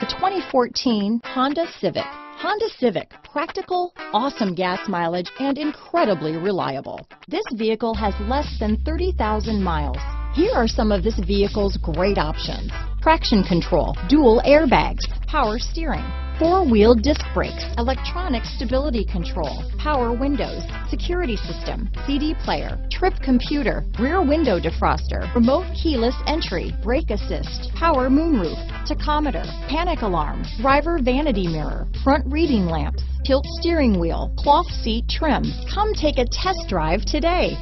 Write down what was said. The 2014 Honda Civic. Honda Civic, practical, awesome gas mileage, and incredibly reliable. This vehicle has less than 30,000 miles. Here are some of this vehicle's great options: traction control, dual airbags, power steering, four-wheel disc brakes, electronic stability control, power windows, security system, CD player, trip computer, rear window defroster, remote keyless entry, brake assist, power moonroof, tachometer, panic alarm, driver vanity mirror, front reading lamps, tilt steering wheel, cloth seat trim. Come take a test drive today.